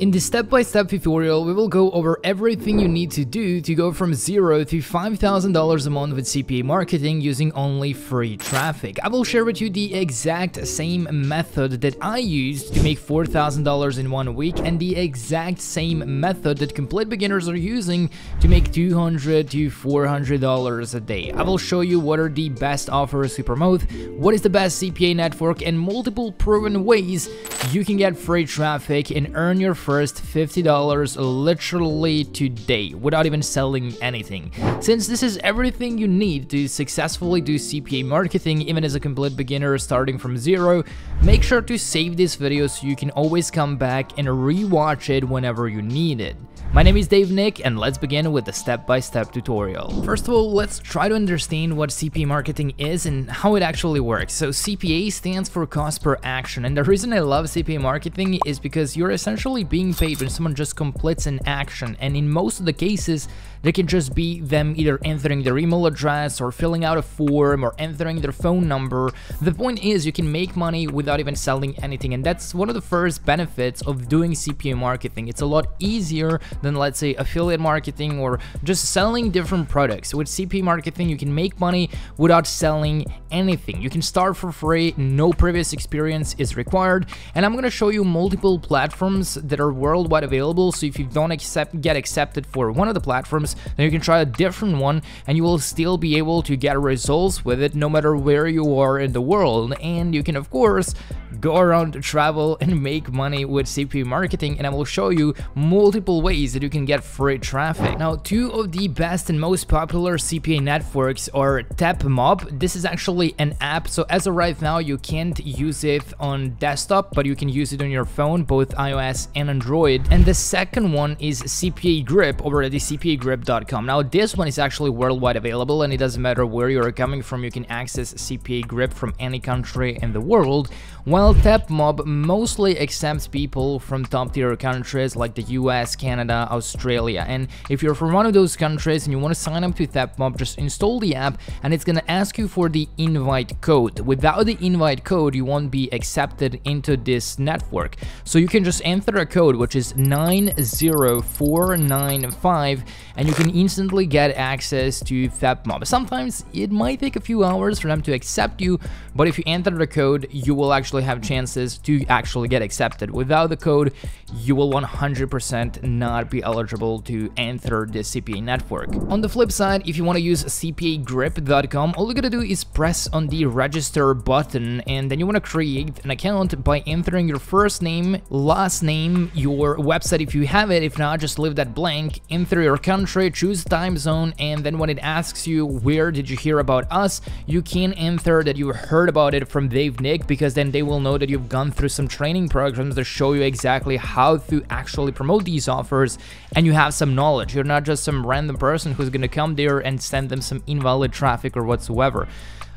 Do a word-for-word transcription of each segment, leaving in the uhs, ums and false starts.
In this step-by-step tutorial, we will go over everything you need to do to go from zero to five thousand dollars a month with C P A marketing using only free traffic. I will share with you the exact same method that I used to make four thousand dollars in one week and the exact same method that complete beginners are using to make two hundred to four hundred dollars a day. I will show you what are the best offers to promote, what is the best C P A network, and multiple proven ways you can get free traffic and earn your first fifty dollars literally today without even selling anything. Since this is everything you need to successfully do C P A marketing even as a complete beginner starting from zero, make sure to save this video so you can always come back and rewatch it whenever you need it. My name is Dave Nick and let's begin with the step-by-step tutorial. First of all, let's try to understand what C P A marketing is and how it actually works. So C P A stands for cost per action, and the reason I love C P A marketing is because you're essentially being paid when someone just completes an action, and in most of the cases they can just be them either entering their email address or filling out a form or entering their phone number. The point is you can make money without even selling anything, and that's one of the first benefits of doing C P A marketing. It's a lot easier than, let's say, affiliate marketing or just selling different products. With C P A marketing you can make money without selling anything. You can start for free, no previous experience is required, and I'm going to show you multiple platforms that are worldwide available, so if you don't accept get accepted for one of the platforms, then you can try a different one and you will still be able to get results with it no matter where you are in the world. And you can of course go around, travel, and make money with C P A marketing, and I will show you multiple ways that you can get free traffic. Now, two of the best and most popular C P A networks are TapMob. This is actually an app, so as of right now you can't use it on desktop, but you can use it on your phone, both iOS and Android. And the second one is CPAGrip over at the C P A grip dot com. Now this one is actually worldwide available, and it doesn't matter where you're coming from, you can access CPAGrip from any country in the world, while TapMob mostly exempts people from top tier countries like the U S, Canada, Australia. And if you're from one of those countries and you want to sign up to TapMob, just install the app and it's going to ask you for the invite code. Without the invite code you won't be accepted into this network, so you can just enter a code which is nine zero four nine five and you can instantly get access to TapMob. Sometimes it might take a few hours for them to accept you, but if you enter the code you will actually have chances to actually get accepted. Without the code you will one hundred percent not be eligible to enter the C P A network. On the flip side, if you want to use C P A grip dot com, all you gotta do is press on the register button, and then you want to create an account by entering your first name, last name, your website if you have it. If not, just leave that blank, enter your country, choose time zone, and then when it asks you where did you hear about us, you can enter that you heard about it from Dave Nick, because then they will know that you've gone through some training programs that show you exactly how to actually promote these offers, and you have some knowledge. You're not just some random person who's gonna come there and send them some invalid traffic or whatsoever.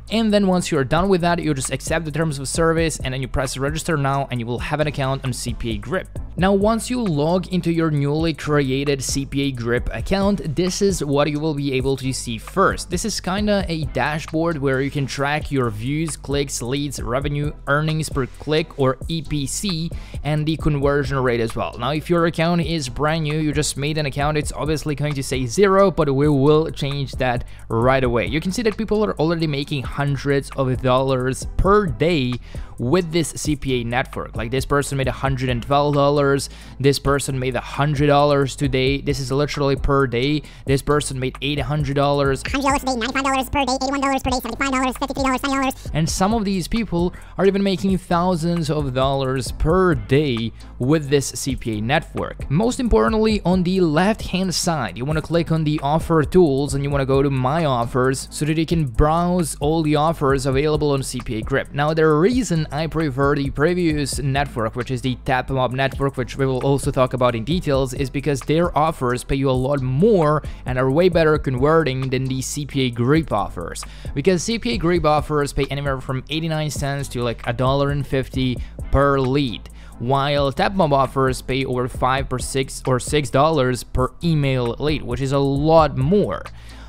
And then once you're done with that, you just accept the terms of service and then you press register now, and you will have an account on C P A grip. Now, once you log into your newly created C P A grip account, this is what you will be able to see first. This is kinda a dashboard where you can track your views, clicks, leads, revenue, earnings per click or E P C, and the conversion rate as well. Now, if your account is brand new, you just made an account, it's obviously going to say zero, but we will change that right away. You can see that people are already making hundreds of dollars per day with this C P A network. Like this person made one hundred twelve dollars, this person made one hundred dollars today. This is literally per day. This person made eight hundred dollars, one hundred dollars today, ninety-five dollars per day, eighty-one dollars per day, seventy-five dollars, fifty-three dollars, twenty dollars. And some of these people are even making thousands of dollars per day with this C P A network. Most importantly, on the left-hand side, you want to click on the offer tools and you want to go to my offers so that you can browse all the offers available on C P A grip. Now, the reason I prefer the previous network, which is the TapMob network, which we will also talk about in details, is because their offers pay you a lot more and are way better converting than the C P A grip offers, because C P A grip offers pay anywhere from eighty-nine cents to like a dollar and fifty per lead, while TapMob offers pay over five or six or six dollars per email lead, which is a lot more.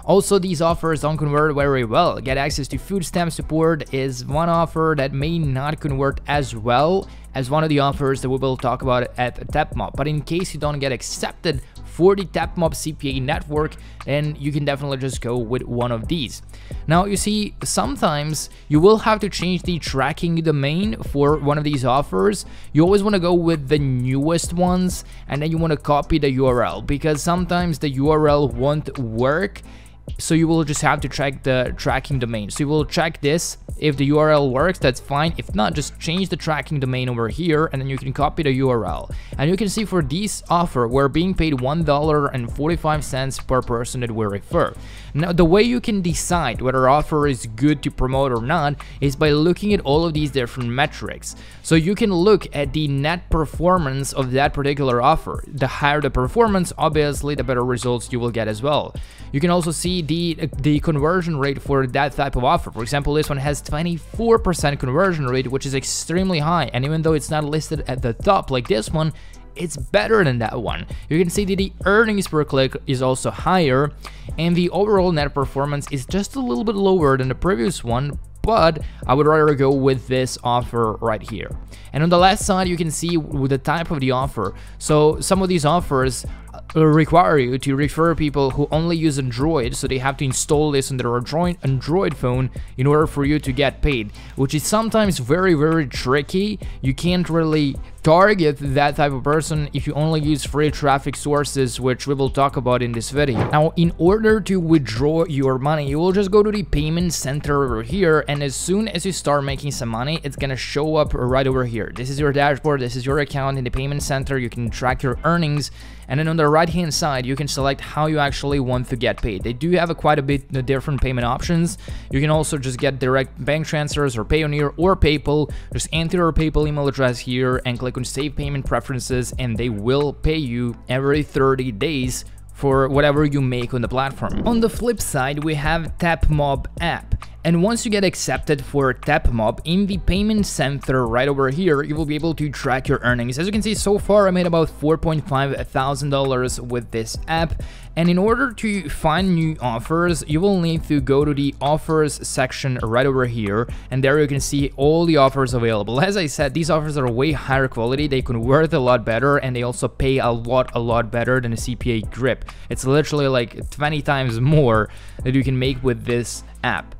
Also, these offers don't convert very well. Get access to food stamp support is one offer that may not convert as well as one of the offers that we will talk about at TapMob. But in case you don't get accepted for the TapMob C P A network, then you can definitely just go with one of these. Now, you see, sometimes you will have to change the tracking domain for one of these offers. You always want to go with the newest ones, and then you want to copy the U R L, because sometimes the U R L won't work. So you will just have to track the tracking domain. So you will check this. If the U R L works, that's fine. If not, just change the tracking domain over here, and then you can copy the U R L. And you can see for this offer, we're being paid one dollar and forty-five cents per person that we refer. Now, the way you can decide whether an offer is good to promote or not is by looking at all of these different metrics. So you can look at the net performance of that particular offer. The higher the performance, obviously, the better results you will get as well. You can also see the the conversion rate for that type of offer. For example, this one has twenty-four percent conversion rate, which is extremely high, and even though it's not listed at the top like this one, it's better than that one. You can see that the earnings per click is also higher, and the overall net performance is just a little bit lower than the previous one, but I would rather go with this offer right here. And on the left side, you can see with the type of the offer. So some of these offers require you to refer people who only use Android, so they have to install this on their Android phone in order for you to get paid, which is sometimes very, very tricky. You can't really target that type of person if you only use free traffic sources, which we will talk about in this video. Now, in order to withdraw your money, you will just go to the payment center over here, and as soon as you start making some money, it's gonna show up right over here. This is your dashboard, this is your account in the payment center. You can track your earnings, and then on the right hand side, you can select how you actually want to get paid. They do have a quite a bit of different payment options. You can also just get direct bank transfers or Payoneer or PayPal. Just enter your PayPal email address here and click save payment preferences, and they will pay you every thirty days for whatever you make on the platform. On the flip side, we have TapMob app. And once you get accepted for TapMob, in the payment center right over here, you will be able to track your earnings. As you can see, so far I made about four point five thousand dollars with this app. And in order to find new offers, you will need to go to the offers section right over here, and there you can see all the offers available. As I said, these offers are way higher quality, they convert a lot better, and they also pay a lot, a lot better than a C P A Grip. It's literally like twenty times more that you can make with this app.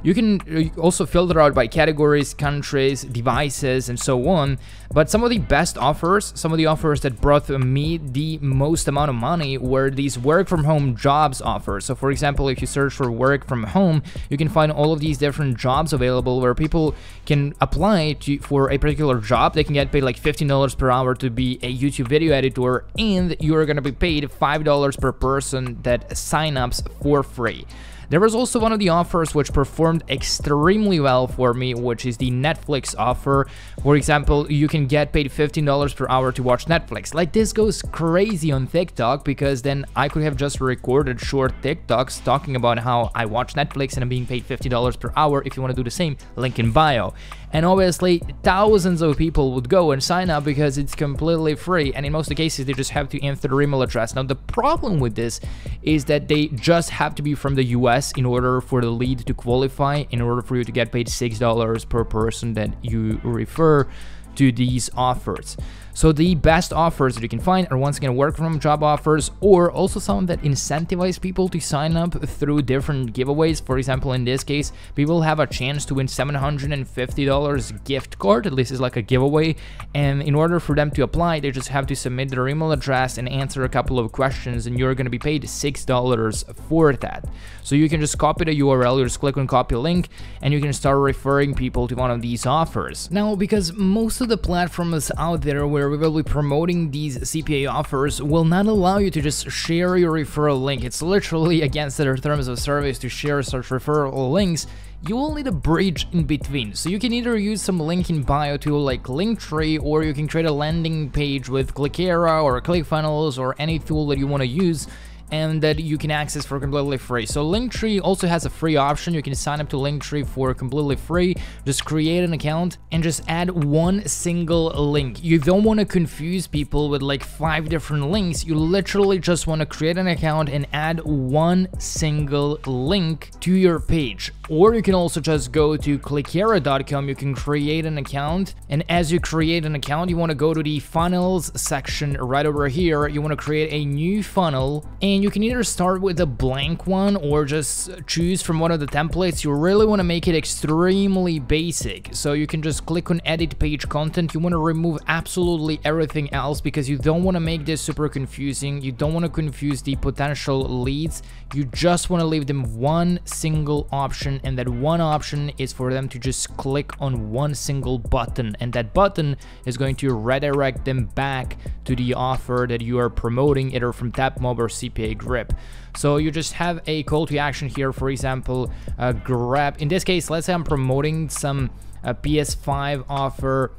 You can also filter out by categories, countries, devices, and so on. But some of the best offers, some of the offers that brought me the most amount of money, were these work from home jobs offers. So for example, if you search for work from home, you can find all of these different jobs available where people can apply to, for a particular job. They can get paid like fifteen dollars per hour to be a YouTube video editor, and you're gonna be paid five dollars per person that sign-ups for free. There was also one of the offers which performed extremely well for me, which is the Netflix offer. For example, you can get paid fifteen dollars per hour to watch Netflix. Like, this goes crazy on TikTok, because then I could have just recorded short TikToks talking about how I watch Netflix and I'm being paid fifty dollars per hour. If you want to do the same, link in bio. And obviously, thousands of people would go and sign up because it's completely free, and in most of the cases, they just have to enter their email address. Now, the problem with this is that they just have to be from the U S in order for the lead to qualify, in order for you to get paid six dollars per person that you refer to these offers. So the best offers that you can find are once again work from job offers, or also some that incentivize people to sign up through different giveaways. For example, in this case, people have a chance to win seven hundred fifty dollars gift card. At least it's like a giveaway, and in order for them to apply, they just have to submit their email address and answer a couple of questions, and you're going to be paid six dollars for that. So you can just copy the U R L, you just click on copy link, and you can start referring people to one of these offers. Now, because most of the platforms out there where we will be promoting these C P A offers will not allow you to just share your referral link. It's literally against their terms of service to share such referral links. You will need a bridge in between. So you can either use some link in bio tool like Linktree, or you can create a landing page with Clickera or ClickFunnels or any tool that you want to use, and that you can access for completely free. So Linktree also has a free option. You can sign up to Linktree for completely free. Just create an account and just add one single link. You don't want to confuse people with like five different links. You literally just want to create an account and add one single link to your page. Or you can also just go to Clickera dot com. You can create an account, and as you create an account, you want to go to the funnels section right over here. You want to create a new funnel, and you can either start with a blank one or just choose from one of the templates. You really want to make it extremely basic, so you can just click on edit page content. You want to remove absolutely everything else because you don't want to make this super confusing. You don't want to confuse the potential leads. You just want to leave them one single option, and that one option is for them to just click on one single button, and that button is going to redirect them back to the offer that you are promoting, either from TapMob or C P A Grip. So you just have a call to action here, for example, uh, grab, in this case, let's say I'm promoting some uh, P S five offer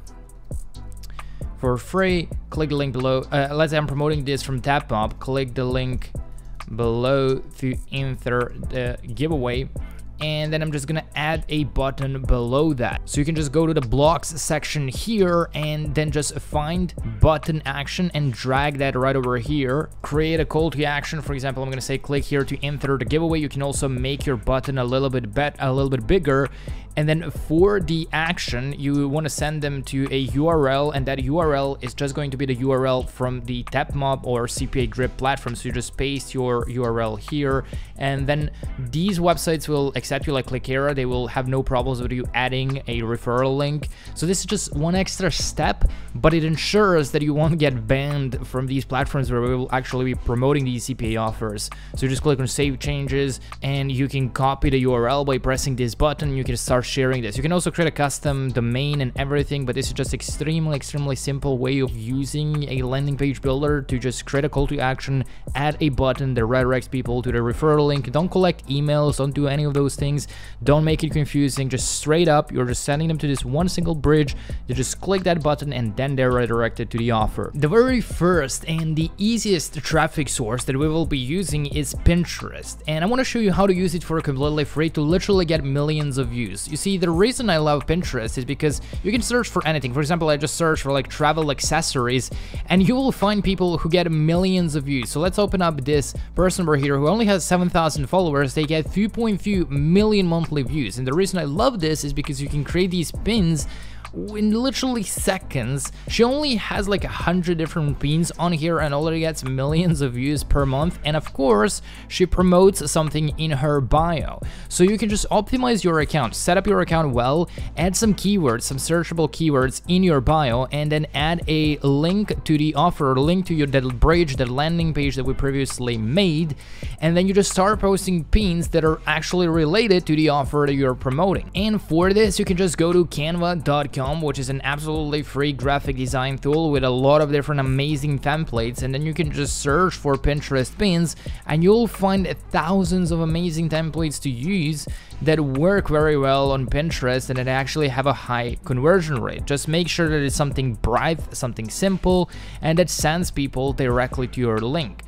for free. Click the link below. Uh, let's say I'm promoting this from TapMob. Click the link below to enter the giveaway. And then I'm just gonna add a button below that. So you can just go to the blocks section here and then just find button action and drag that right over here. Create a call to action. For example, I'm gonna say click here to enter the giveaway. You can also make your button a little bit bet a little bit bigger. And then for the action, you want to send them to a U R L, and that U R L is just going to be the U R L from the TapMob or C P A Grip platform. So you just paste your U R L here, and then these websites will accept you, like Clickera. They will have no problems with you adding a referral link. So this is just one extra step, but it ensures that you won't get banned from these platforms where we will actually be promoting these C P A offers. So you just click on save changes, and you can copy the U R L by pressing this button. You can start sharing this. You can also create a custom domain and everything, but this is just extremely extremely simple way of using a landing page builder to just create a call to action, add a button that redirects people to the referral link. Don't collect emails, don't do any of those things, don't make it confusing. Just straight up, you're just sending them to this one single bridge. You just click that button and then they're redirected to the offer. The very first and the easiest traffic source that we will be using is Pinterest, and I want to show you how to use it for completely free to literally get millions of views. You see, the reason I love Pinterest is because you can search for anything. For example, I just searched for like travel accessories, and you will find people who get millions of views. So let's open up this person over here who only has seven thousand followers. They get two point two million monthly views. And the reason I love this is because you can create these pins in literally seconds. She only has like a hundred different pins on here and already gets millions of views per month. And of course, she promotes something in her bio. So you can just optimize your account, set up your account well, add some keywords, some searchable keywords in your bio, and then add a link to the offer, a link to your that bridge, that landing page that we previously made. And then you just start posting pins that are actually related to the offer that you're promoting. And for this, you can just go to Canva dot com, which is an absolutely free graphic design tool with a lot of different amazing templates, and then you can just search for Pinterest pins and you'll find thousands of amazing templates to use that work very well on Pinterest and that actually have a high conversion rate. Just make sure that it's something bright, something simple, and that sends people directly to your link.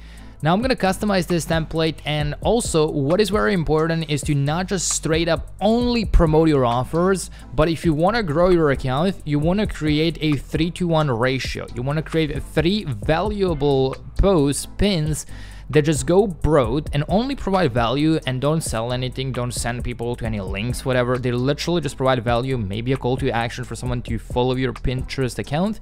Now I'm gonna customize this template, and also what is very important is to not just straight up only promote your offers, but if you wanna grow your account, you wanna create a three to one ratio. You wanna create three valuable posts, pins, that just go broad and only provide value and don't sell anything, don't send people to any links, whatever. They literally just provide value, maybe a call to action for someone to follow your Pinterest account.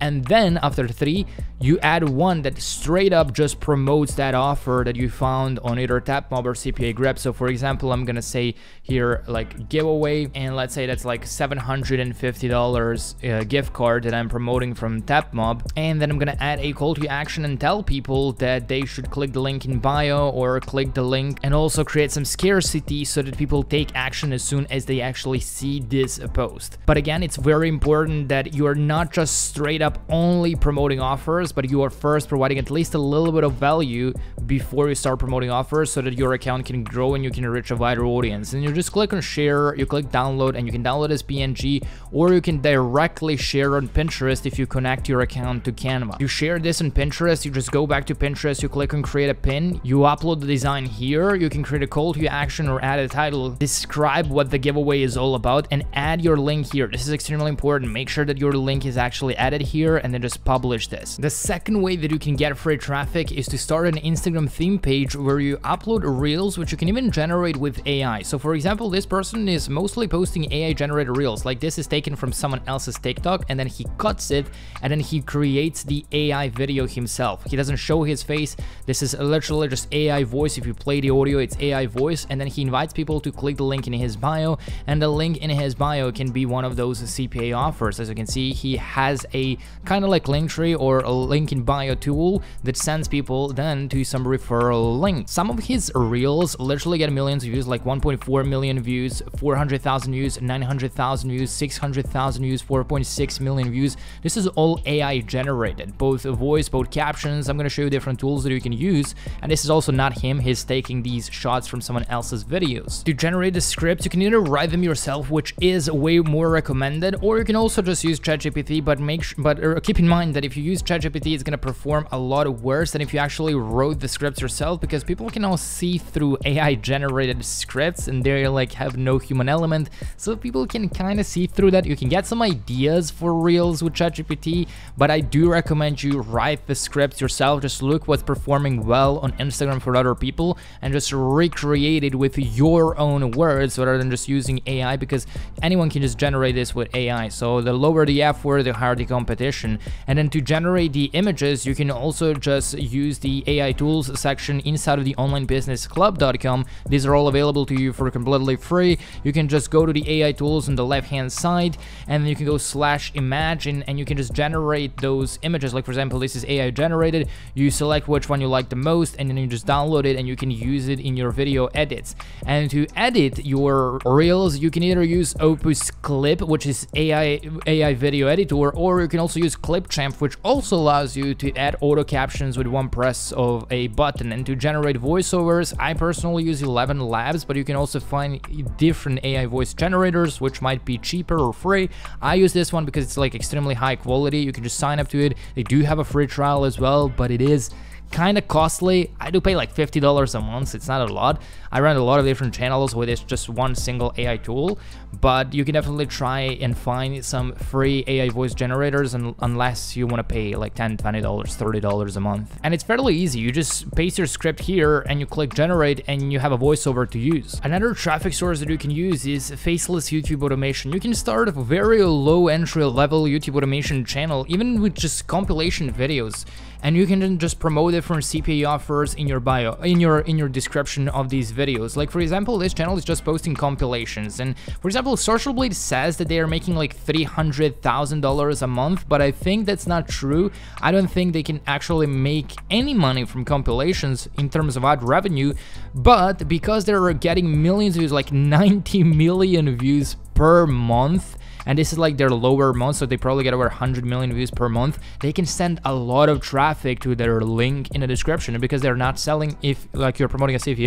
And then after three, you add one that straight up just promotes that offer that you found on either TapMob or C P A Grip. So for example, I'm gonna say here like giveaway, and let's say that's like seven hundred fifty dollar uh, gift card that I'm promoting from TapMob. And then I'm gonna add a call to action and tell people that they should click the link in bio or click the link, and also create some scarcity so that people take action as soon as they actually see this post. But again, it's very important that you are not just straight up only promoting offers, but you are first providing at least a little bit of value before you start promoting offers, so that your account can grow and you can reach a wider audience. And you just click on share, you click download, and you can download as P N G, or you can directly share on Pinterest if you connect your account to Canva. You share this on Pinterest, you just go back to Pinterest, you click on create create a pin, you upload the design here, you can create a call to action or add a title, describe what the giveaway is all about, and add your link here. This is extremely important. Make sure that your link is actually added here, and then just publish this. The second way that you can get free traffic is to start an Instagram theme page where you upload reels, which you can even generate with A I. So for example, this person is mostly posting A I generated reels. Like this is taken from someone else's TikTok, and then he cuts it, and then he creates the A I video himself. He doesn't show his face. This is literally just A I voice. If you play the audio, it's A I voice, and then he invites people to click the link in his bio, and the link in his bio can be one of those C P A offers. As you can see, he has a kind of like Linktree or a link in bio tool that sends people then to some referral link. Some of his reels literally get millions of views, like one point four million views, four hundred thousand views, nine hundred thousand views, six hundred thousand views, four point six million views. This is all A I generated, both voice, both captions. I'm going to show you different tools that you can use, and this is also not him. He's taking these shots from someone else's videos. To generate the script, you can either write them yourself, which is way more recommended, or you can also just use ChatGPT, but make sure, but uh, keep in mind that if you use ChatGPT, it's going to perform a lot worse than if you actually wrote the scripts yourself, because people can now see through A I generated scripts, and they like have no human element, so people can kind of see through that. You can get some ideas for reels with ChatGPT, but I do recommend you write the scripts yourself. Just look what's performing well on Instagram for other people and just recreate it with your own words rather than just using A I, because anyone can just generate this with A I. So the lower the effort, the harder the competition. And then to generate the images, you can also just use the A I tools section inside of the online business club dot com. These are all available to you for completely free. You can just go to the A I tools on the left hand side, and then you can go slash imagine, and you can just generate those images. Like for example, this is A I generated. You select which one you like the most, and then you just download it, and you can use it in your video edits. And to edit your reels, you can either use Opus Clip, which is A I A I video editor, or you can also use Clipchamp, which also allows you to add auto captions with one press of a button. And to generate voiceovers, I personally use Eleven Labs, but you can also find different A I voice generators, which might be cheaper or free. I use this one because it's like extremely high quality. You can just sign up to it. They do have a free trial as well, but it is kind of costly. I do pay like fifty dollars a month. It's not a lot. I run a lot of different channels with it's just one single A I tool, but you can definitely try and find some free A I voice generators, and unless you want to pay like ten, twenty, thirty dollars a month. And it's fairly easy. You just paste your script here and you click generate, and you have a voiceover to use. Another traffic source that you can use is faceless YouTube automation. You can start a very low entry level YouTube automation channel, even with just compilation videos, and you can then just promote different C P A offers in your bio, in your in your description of these videos. Like for example, this channel is just posting compilations, and for example, Social Blade says that they are making like three hundred thousand dollars a month, but I think that's not true. I don't think they can actually make any money from compilations in terms of ad revenue, but because they're getting millions of views, like ninety million views per month, and this is like their lower month, so they probably get over one hundred million views per month, they can send a lot of traffic to their link in the description, because they're not selling. If like you're promoting a C P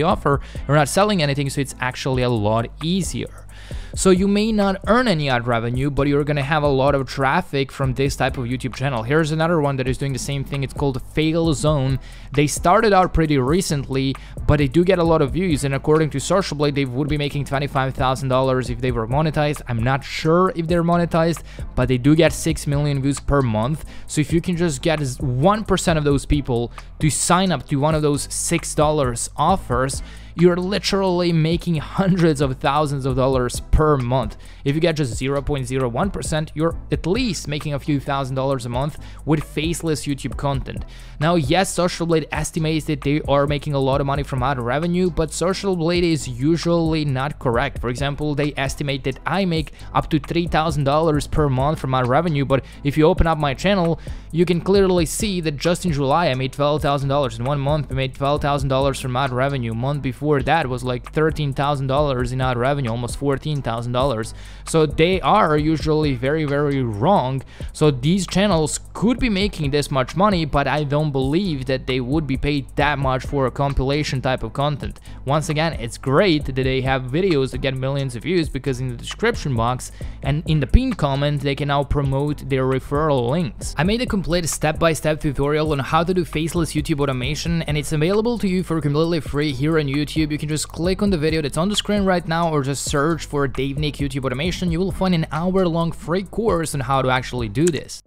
A offer, you're not selling anything, so it's actually a lot easier. So you may not earn any ad revenue, but you're gonna have a lot of traffic from this type of YouTube channel. Here's another one that is doing the same thing. It's called Fail Zone. They started out pretty recently, but they do get a lot of views, and according to Social Blade, they would be making twenty-five thousand dollars if they were monetized. I'm not sure if they're monetized, but they do get six million views per month. So if you can just get one percent of those people to sign up to one of those six dollar offers, you're literally making hundreds of thousands of dollars per month. If you get just zero point zero one percent, you're at least making a few thousand dollars a month with faceless YouTube content. Now, yes, Social Blade estimates that they are making a lot of money from ad revenue, but Social Blade is usually not correct. For example, they estimate that I make up to three thousand dollars per month from ad revenue, but if you open up my channel, you can clearly see that just in July, I made twelve thousand dollars. In one month, I made twelve thousand dollars from ad revenue. Month before, before that was like thirteen thousand dollars in ad revenue, almost fourteen thousand dollars. So they are usually very, very wrong. So these channels could be making this much money, but I don't believe that they would be paid that much for a compilation type of content. Once again, it's great that they have videos that get millions of views, because in the description box and in the pinned comment, they can now promote their referral links. I made a complete step-by-step tutorial on how to do faceless YouTube automation, and it's available to you for completely free here on YouTube. You can just click on the video that's on the screen right now, or just search for Dave Nick YouTube automation. You will find an hour-long free course on how to actually do this.